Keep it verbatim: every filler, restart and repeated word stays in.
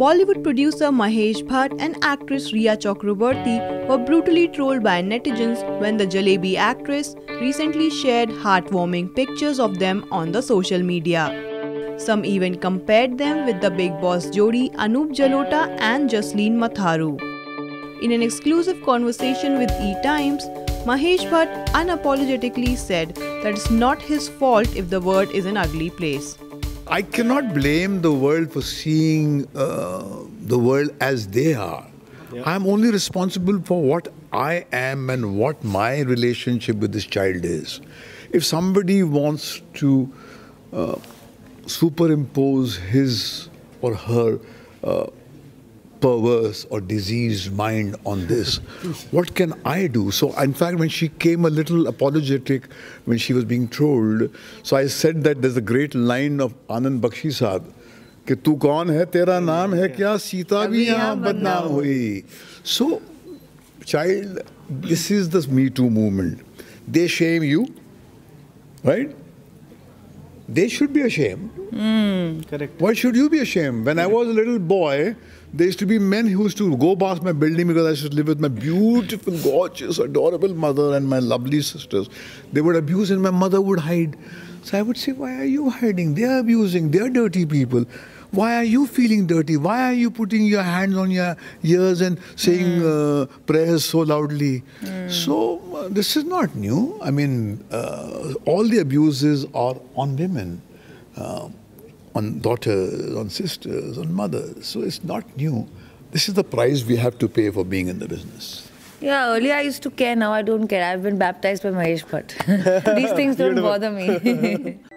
Bollywood producer Mahesh Bhatt and actress Rhea Chakraborty were brutally trolled by netizens when the Jalebi actress recently shared heartwarming pictures of them on the social media. Some even compared them with the Bigg Boss jodi Anup Jalota and Jasleen Matharu. In an exclusive conversation with ETimes, Mahesh Bhatt unapologetically said that it's not his fault if the world is an ugly place. I cannot blame the world for seeing uh, the world as they are. Yeah. I'm only responsible for what I am and what my relationship with this child is. If somebody wants to uh, superimpose his or her uh, perverse or diseased mind on this, what can I do? So in fact, when she came a little apologetic when she was being trolled, so I said that there's a great line of Anand Bakshi Sahab, "Ke tu kaun hai, tera naam hai kya, Sita bhi yahan badnaam hui." So, child, this is the Me Too movement. They shame you, right? They should be ashamed. Mm, correct. Why should you be ashamed? When correct. I was a little boy, there used to be men who used to go past my building because I used to live with my beautiful, gorgeous, adorable mother and my lovely sisters. They would abuse and my mother would hide. So I would say, why are you hiding? They are abusing. They are dirty people. Why are you feeling dirty? Why are you putting your hands on your ears and saying mm. uh, prayers so loudly? Mm. So uh, this is not new. I mean, uh, all the abuses are on women, uh, on daughters, on sisters, on mothers. So it's not new. This is the price we have to pay for being in the business. Yeah, earlier I used to care. Now I don't care. I've been baptized by Mahesh Bhatt. These things don't bother me.